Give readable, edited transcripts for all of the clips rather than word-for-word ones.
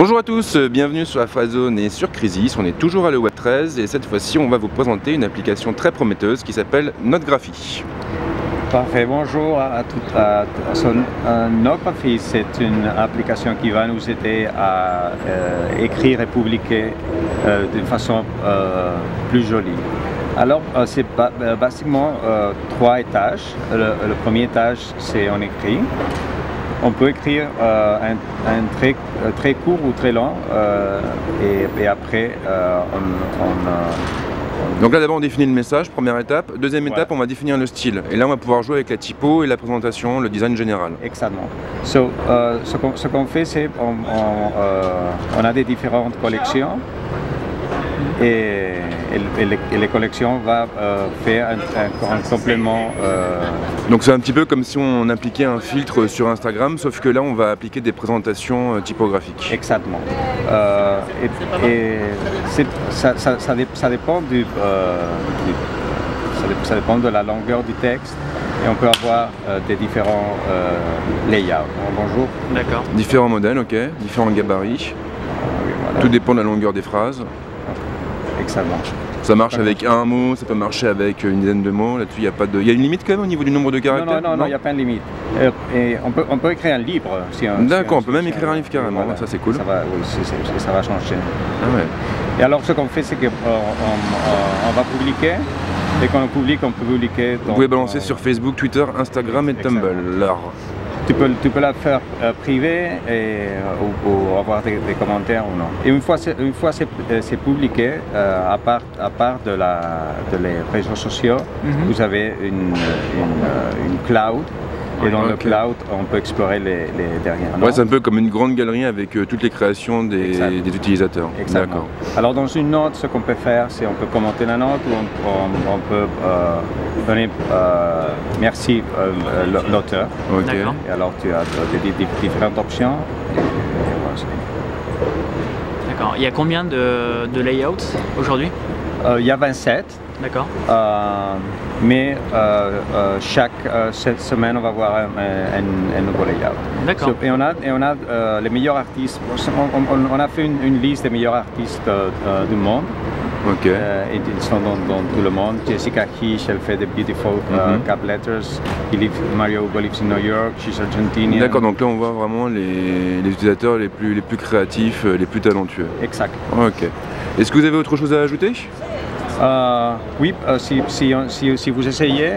Bonjour à tous, bienvenue sur AfriZone et sur Crisis. On est toujours à LeWeb13 et cette fois-ci on va vous présenter une application très prometteuse qui s'appelle Notegraphy. Parfait, bonjour à toutes. Notegraphy, c'est une application qui va nous aider à écrire et publier d'une façon plus jolie. Alors, c'est basiquement trois étages. Le premier étage, c'est on écrit. On peut écrire un très court ou très long et après Donc là d'abord on définit le message, première étape. Deuxième étape, on va définir le style. Et là on va pouvoir jouer avec la typo et la présentation, le design général. Exactement. Ce qu'on fait, c'est on a des différentes collections. Et les collections vont faire un complément. Donc c'est un petit peu comme si on appliquait un filtre sur Instagram, sauf que là on va appliquer des présentations typographiques. Exactement. Ça dépend de la longueur du texte. Et on peut avoir des différents layouts. Bonjour. D'accord. Différents modèles, ok. Différents gabarits. Oui, voilà. Tout dépend de la longueur des phrases. Ça marche avec un mot, ça peut marcher avec une dizaine de mots, là-dessus il n'y a pas de... Il y a une limite quand même au niveau du nombre de caractères? Non, il n'y a pas de limite. Et on peut écrire un livre. D'accord, on peut même écrire un livre carrément, ça c'est cool. Ça va changer. Et alors ce qu'on fait, c'est qu'on va publier, et quand on publie, on peut publier... Vous pouvez balancer sur Facebook, Twitter, Instagram et Tumblr. Tu peux la faire privée ou avoir des commentaires ou non. Et une fois c'est publié, à part les réseaux sociaux, vous avez une cloud. Et dans le cloud, on peut explorer les dernières normes. Ouais, c'est un peu comme une grande galerie avec toutes les créations des utilisateurs. Exactement. Alors dans une note, ce qu'on peut faire, c'est on peut commenter la note ou on peut donner merci l'auteur. Okay. Et alors tu as différentes options. D'accord. Il y a combien de layouts aujourd'hui? Il y a 27. D'accord. Chaque semaine, on va voir un nouveau layout. D'accord. Et on a les meilleurs artistes. On a fait une liste des meilleurs artistes du monde. Ok. Et ils sont dans tout le monde. Jessica Hish, elle fait des beautiful cap letters. Mario lives in New York, she's Argentinian. D'accord, donc là on voit vraiment les utilisateurs les plus créatifs, les plus talentueux. Exact. Ok. Est-ce que vous avez autre chose à ajouter? Oui, si vous essayez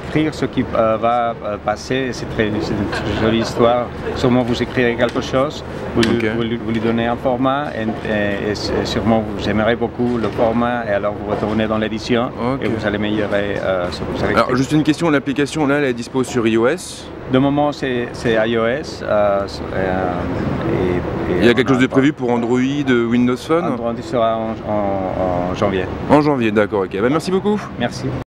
d'écrire ce qui va passer, c'est une jolie histoire. Sûrement vous écrirez quelque chose, vous lui donnez un format et sûrement vous aimerez beaucoup le format et alors vous retournez dans l'édition et vous allez améliorer ce que vous avez. Alors juste une question, l'application là elle est dispo sur iOS? De moment c'est iOS. Il y a quelque chose de prévu pour Android, Windows Phone? Android sera en janvier. En janvier, d'accord, ok. Bah, merci beaucoup. Merci.